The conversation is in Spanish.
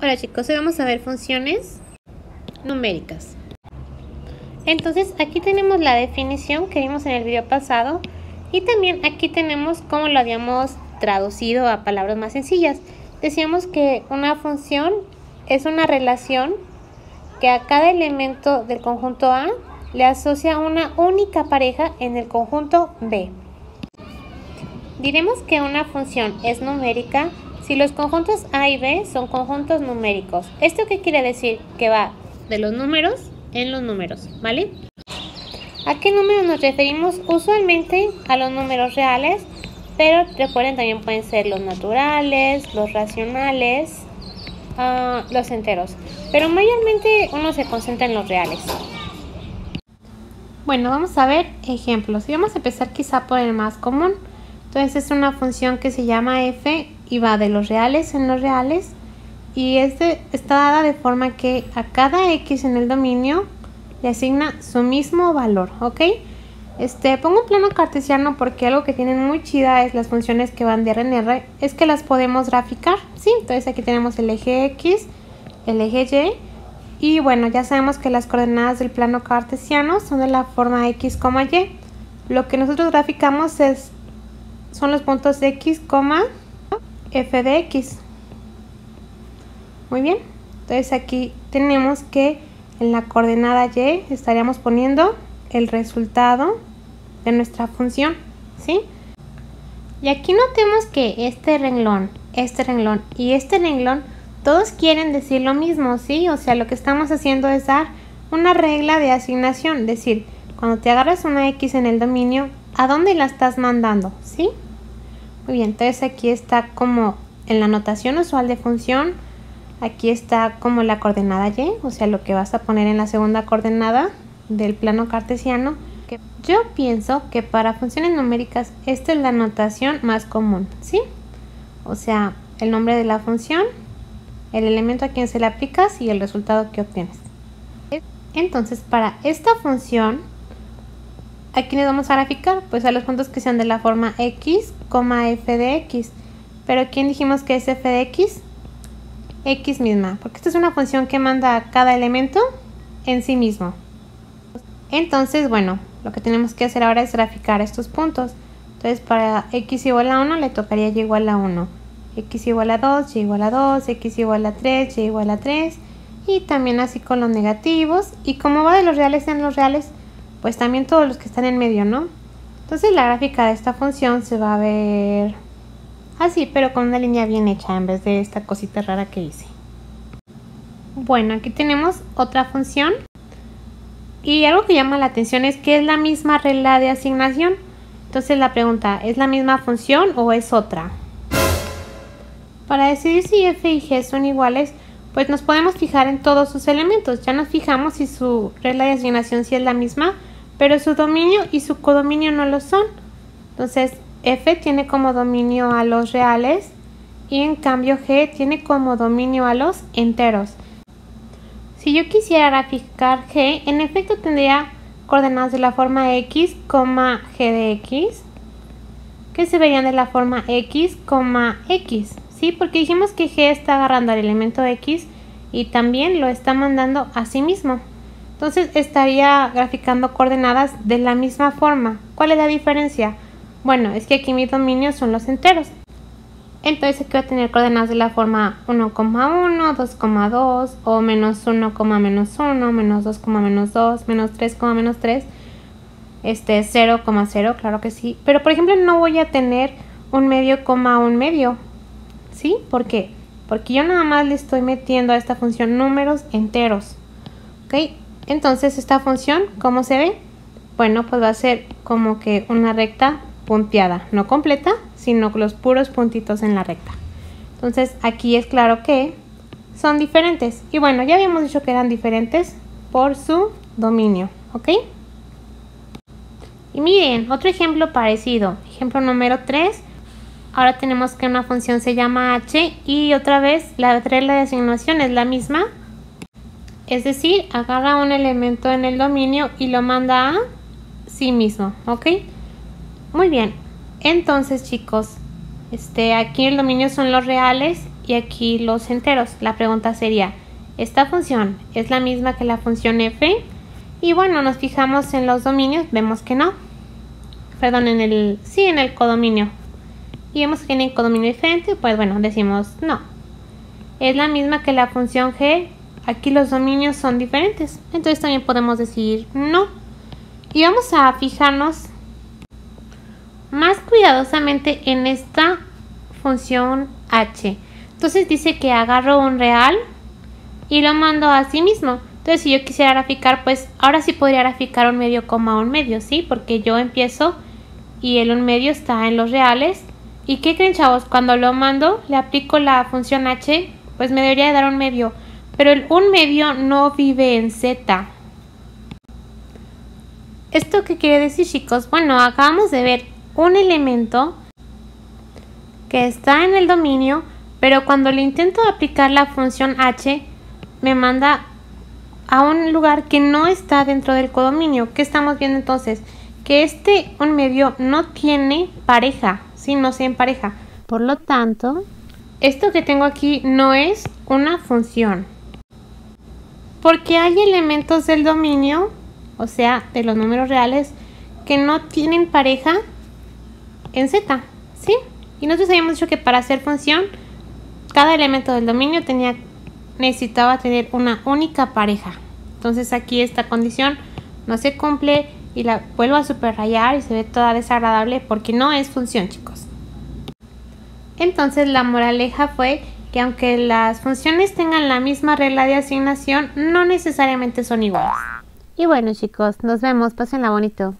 Hola chicos, hoy vamos a ver funciones numéricas. Entonces aquí tenemos la definición que vimos en el video pasado y también aquí tenemos cómo lo habíamos traducido a palabras más sencillas. Decíamos que una función es una relación que a cada elemento del conjunto A le asocia una única pareja en el conjunto B. Diremos que una función es numérica si los conjuntos A y B son conjuntos numéricos. ¿Esto qué quiere decir? Que va de los números en los números, ¿vale? ¿A qué números nos referimos? Usualmente a los números reales, pero recuerden también pueden ser los naturales, los racionales, los enteros. Pero mayormente uno se concentra en los reales. Bueno, vamos a ver ejemplos. Y vamos a empezar quizá por el más común. Entonces es una función que se llama f y va de los reales en los reales y está dada de forma que a cada x en el dominio le asigna su mismo valor, ¿ok? Pongo un plano cartesiano porque algo que tienen muy chida es las funciones que van de R en R, es que las podemos graficar, ¿sí? Entonces aquí tenemos el eje X, el eje Y, y bueno, ya sabemos que las coordenadas del plano cartesiano son de la forma X, Y. Lo que nosotros graficamos son los puntos X, f de x. Muy bien, entonces aquí tenemos que en la coordenada y estaríamos poniendo el resultado de nuestra función, ¿sí? Y aquí notemos que este renglón y este renglón todos quieren decir lo mismo, ¿sí? O sea, lo que estamos haciendo es dar una regla de asignación, es decir, cuando te agarras una x en el dominio, ¿a dónde la estás mandando? ¿Sí? Muy bien, entonces aquí está como en la notación usual de función, aquí está como la coordenada y, o sea, lo que vas a poner en la segunda coordenada del plano cartesiano. Yo pienso que para funciones numéricas esta es la notación más común, ¿sí? O sea, el nombre de la función, el elemento a quien se le aplicas y el resultado que obtienes. Entonces, para esta función, ¿a quiénes vamos a graficar? Pues a los puntos que sean de la forma x, f de x. ¿Pero quién dijimos que es f de x? X misma, porque esta es una función que manda a cada elemento en sí mismo. Entonces, bueno, lo que tenemos que hacer ahora es graficar estos puntos. Entonces, para x igual a 1 le tocaría y igual a 1. X igual a 2, y igual a 2, x igual a 3, y igual a 3. Y también así con los negativos. Y como va de los reales en los reales, pues también todos los que están en medio, ¿no? Entonces la gráfica de esta función se va a ver así, pero con una línea bien hecha en vez de esta cosita rara que hice. Bueno, aquí tenemos otra función. Y algo que llama la atención es que es la misma regla de asignación. Entonces la pregunta, ¿es la misma función o es otra? Para decidir si f y g son iguales, pues nos podemos fijar en todos sus elementos. Ya nos fijamos si su regla de asignación sí es la misma, pero su dominio y su codominio no lo son. Entonces f tiene como dominio a los reales y en cambio g tiene como dominio a los enteros. Si yo quisiera graficar g, en efecto tendría coordenadas de la forma x, g de x, que se verían de la forma x, x. ¿Sí? Porque dijimos que g está agarrando al elemento x y también lo está mandando a sí mismo. Entonces estaría graficando coordenadas de la misma forma. ¿Cuál es la diferencia? Bueno, es que aquí mis dominios son los enteros. Entonces aquí voy a tener coordenadas de la forma 1,1, 2,2 o -1,-1, -2,-2, -3,-3, 0,0, claro que sí. Pero por ejemplo no voy a tener un medio, un medio. ¿Sí? ¿Por qué? Porque yo nada más le estoy metiendo a esta función números enteros, ¿ok? Entonces esta función, ¿cómo se ve? Bueno, pues va a ser como que una recta punteada, no completa, sino los puros puntitos en la recta. Entonces aquí es claro que son diferentes. Y bueno, ya habíamos dicho que eran diferentes por su dominio, ¿ok? Y miren, otro ejemplo parecido, ejemplo número 3. Ahora tenemos que una función se llama h y otra vez la regla de asignación es la misma. Es decir, agarra un elemento en el dominio y lo manda a sí mismo, ¿ok? Muy bien, entonces chicos, aquí el dominio son los reales y aquí los enteros. La pregunta sería, ¿esta función es la misma que la función f? Y bueno, nos fijamos en los dominios, vemos que no. Perdón, en el codominio. Y vemos que tienen codominio diferente, pues bueno, decimos no. Es la misma que la función g. Aquí los dominios son diferentes, entonces también podemos decir no. Y vamos a fijarnos más cuidadosamente en esta función h. Entonces dice que agarro un real y lo mando a sí mismo. Entonces si yo quisiera graficar, pues ahora sí podría graficar un medio coma un medio, ¿sí? Porque yo empiezo y el un medio está en los reales. ¿Y qué creen, chavos? Cuando lo mando, le aplico la función h, pues me debería dar un medio. Pero el un medio no vive en z. ¿Esto qué quiere decir, chicos? Bueno, acabamos de ver un elemento que está en el dominio, pero cuando le intento aplicar la función h, me manda a un lugar que no está dentro del codominio. ¿Qué estamos viendo entonces? Que este un medio no tiene pareja, ¿sí? No se empareja. Por lo tanto, esto que tengo aquí no es una función, porque hay elementos del dominio, o sea, de los números reales, que no tienen pareja en z, ¿sí? Y nosotros habíamos dicho que para hacer función, cada elemento del dominio necesitaba tener una única pareja. Entonces aquí esta condición no se cumple y la vuelvo a subrayar y se ve toda desagradable porque no es función, chicos. Entonces la moraleja fue que aunque las funciones tengan la misma regla de asignación, no necesariamente son iguales. Y bueno, chicos, nos vemos, pásenla bonito.